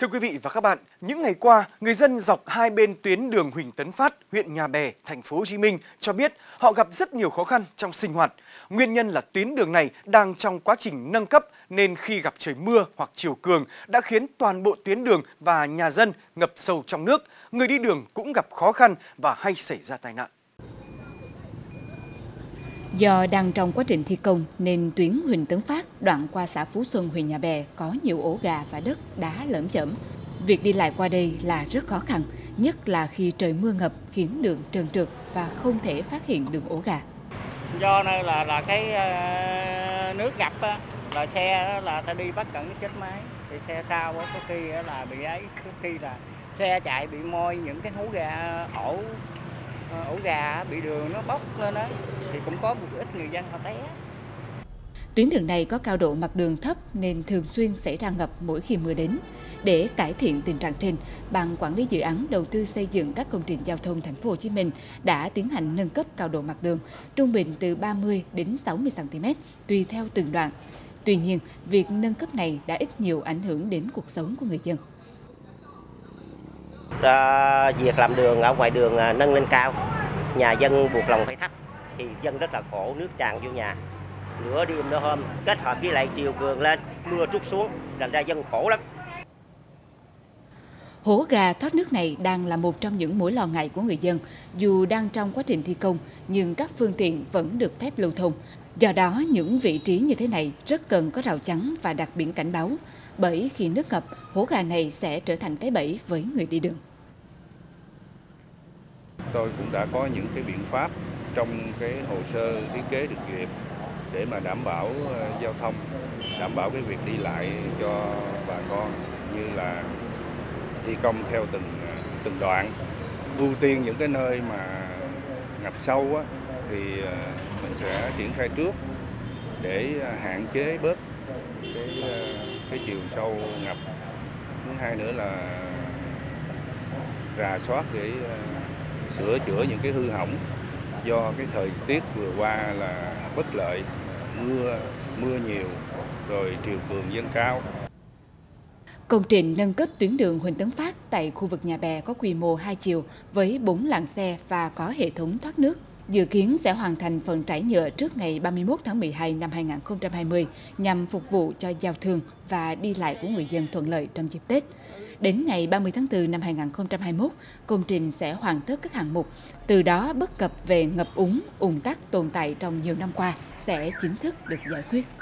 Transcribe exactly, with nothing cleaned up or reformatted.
Thưa quý vị và các bạn, những ngày qua, người dân dọc hai bên tuyến đường Huỳnh Tấn Phát, huyện Nhà Bè, thành phố Hồ Chí Minh cho biết họ gặp rất nhiều khó khăn trong sinh hoạt. Nguyên nhân là tuyến đường này đang trong quá trình nâng cấp nên khi gặp trời mưa hoặc chiều cường đã khiến toàn bộ tuyến đường và nhà dân ngập sâu trong nước. Người đi đường cũng gặp khó khăn và hay xảy ra tai nạn. Do đang trong quá trình thi công nên tuyến Huỳnh Tấn Phát đoạn qua xã Phú Xuân, huyện Nhà Bè có nhiều ổ gà và đất đá lởm chởm. Việc đi lại qua đây là rất khó khăn, nhất là khi trời mưa ngập khiến đường trơn trượt và không thể phát hiện đường ổ gà. Do nơi là là cái nước ngập là xe là ta đi bất cẩn cái chết máy, thì xe sau có khi là bị ấy, có khi là xe chạy bị môi những cái hố gà ổ ổ gà bị đường nó bốc lên đó. Thì cũng có một ít người dân họ té. Tuyến đường này có cao độ mặt đường thấp nên thường xuyên xảy ra ngập mỗi khi mưa đến. Để cải thiện tình trạng trên, Ban Quản lý Dự án Đầu tư xây dựng các công trình giao thông Thành phố Hồ Chí Minh đã tiến hành nâng cấp cao độ mặt đường trung bình từ ba mươi đến sáu mươi xăng ti mét tùy theo từng đoạn. Tuy nhiên, việc nâng cấp này đã ít nhiều ảnh hưởng đến cuộc sống của người dân. Đó, việc làm đường ở ngoài đường nâng lên cao, nhà dân buộc lòng phải thấp. Thì dân rất là khổ, nước tràn vô nhà, nửa đêm nửa hôm, kết hợp với lại chiều cường lên, mưa trút xuống, làm ra dân khổ lắm. Hố gà thoát nước này đang là một trong những mối lo ngại của người dân. Dù đang trong quá trình thi công, nhưng các phương tiện vẫn được phép lưu thông. Do đó, những vị trí như thế này rất cần có rào chắn và đặt biển cảnh báo, bởi khi nước ngập, hố gà này sẽ trở thành cái bẫy với người đi đường. Tôi cũng đã có những cái biện pháp trong cái hồ sơ thiết kế được duyệt để mà đảm bảo giao thông, đảm bảo cái việc đi lại cho bà con, như là thi công theo từng từng đoạn, ưu tiên những cái nơi mà ngập sâu á, thì mình sẽ triển khai trước để hạn chế bớt cái cái chiều sâu ngập. Thứ hai nữa là rà soát để sửa chữa những cái hư hỏng do cái thời tiết vừa qua là bất lợi, mưa mưa nhiều rồi triều cường dâng cao. Công trình nâng cấp tuyến đường Huỳnh Tấn Phát tại khu vực Nhà Bè có quy mô hai chiều với bốn làn xe và có hệ thống thoát nước. Dự kiến sẽ hoàn thành phần trải nhựa trước ngày ba mươi mốt tháng mười hai năm hai nghìn không trăm hai mươi nhằm phục vụ cho giao thương và đi lại của người dân thuận lợi trong dịp Tết. Đến ngày ba mươi tháng tư năm hai nghìn không trăm hai mươi mốt, công trình sẽ hoàn tất các hạng mục. Từ đó, bất cập về ngập úng, ùn tắc tồn tại trong nhiều năm qua sẽ chính thức được giải quyết.